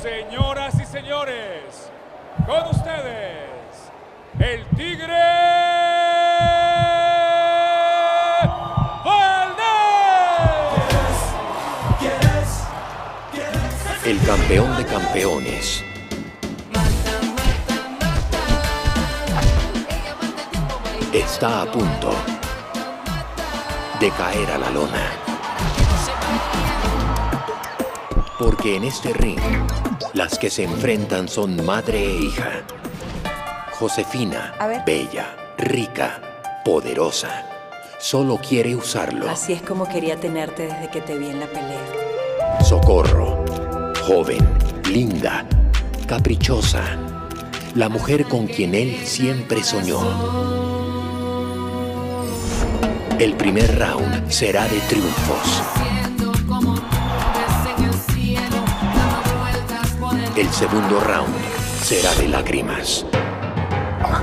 Señoras y señores, con ustedes, el Tigre Valdez. El campeón de campeones. Está a punto de caer a la lona. Porque en este ring, las que se enfrentan son madre e hija. Josefina, bella, rica, poderosa. Solo quiere usarlo. Así es como quería tenerte desde que te vi en la pelea. Socorro, joven, linda, caprichosa. La mujer con quien él siempre soñó. El primer round será de triunfos. El segundo round será de lágrimas.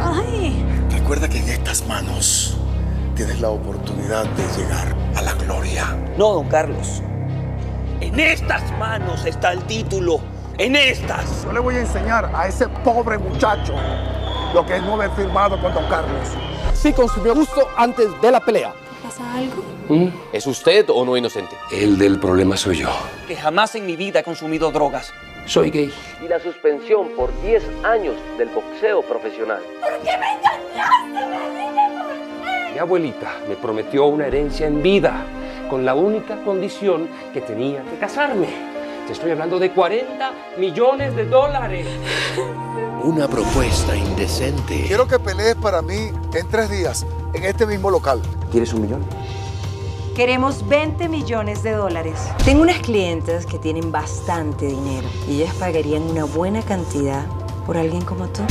Ay. Recuerda que en estas manos tienes la oportunidad de llegar a la gloria. No, don Carlos. En estas manos está el título. En estas. Yo le voy a enseñar a ese pobre muchacho lo que es no haber firmado con don Carlos. Sí consumió justo antes de la pelea. ¿Pasa algo? ¿Es usted o no inocente? El del problema soy yo. Que jamás en mi vida he consumido drogas. Soy gay. Y la suspensión por 10 años del boxeo profesional. ¿Por qué me engañaste? Mi abuelita me prometió una herencia en vida, con la única condición que tenía que casarme. Te estoy hablando de 40 millones de dólares. Una propuesta indecente. Quiero que pelees para mí en 3 días, en este mismo local. ¿Quieres 1 millón? Queremos 20 millones de dólares. Tengo unas clientes que tienen bastante dinero y ellas pagarían una buena cantidad por alguien como tú.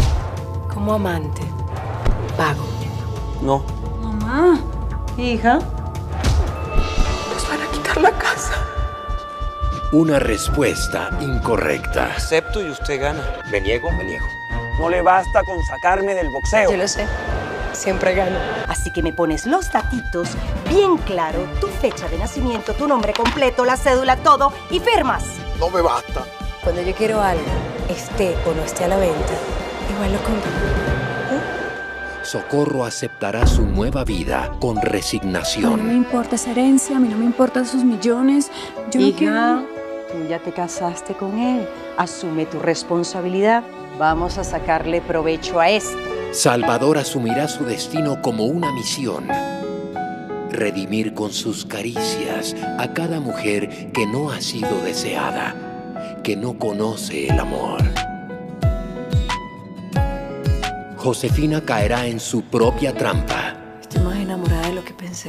Como amante. Pago. No. Mamá. Hija. Nos van a quitar la casa. Una respuesta incorrecta. Acepto y usted gana. Me niego, me niego. No le basta con sacarme del boxeo. Yo lo sé. Siempre gano. Así que me pones los datitos bien claro, tu fecha de nacimiento, tu nombre completo, la cédula, todo, y firmas. No me basta. Cuando yo quiero algo, esté o no esté a la venta, igual lo compro. Socorro aceptará su nueva vida con resignación. A mí no me importa esa herencia, a mí no me importan sus millones. Yo hija, no quiero... Tú ya te casaste con él. Asume tu responsabilidad. Vamos a sacarle provecho a esto. Salvador asumirá su destino como una misión. Redimir con sus caricias a cada mujer que no ha sido deseada, que no conoce el amor. Josefina caerá en su propia trampa. Estoy más enamorada de lo que pensé.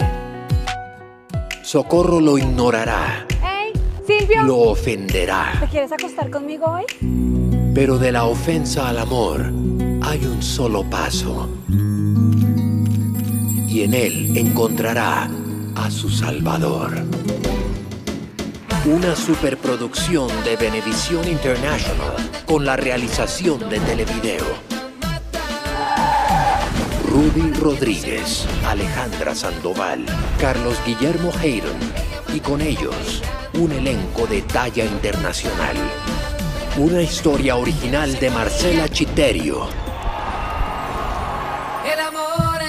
Socorro lo ignorará. ¡Hey, Silvio! Lo ofenderá. ¿Te quieres acostar conmigo hoy? Pero de la ofensa al amor hay un solo paso. Y en él encontrará a su Salvador. Una superproducción de Benevisión International con la realización de Televideo. Ruddy Rodríguez, Alejandra Sandoval, Carlos Guillermo Hayden y con ellos un elenco de talla internacional. Una historia original de Marcela Chiterio.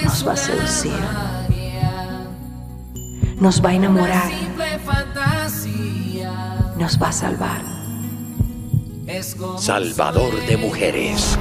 Nos va a seducir. Nos va a enamorar. Nos va a salvar. Salvador de Mujeres.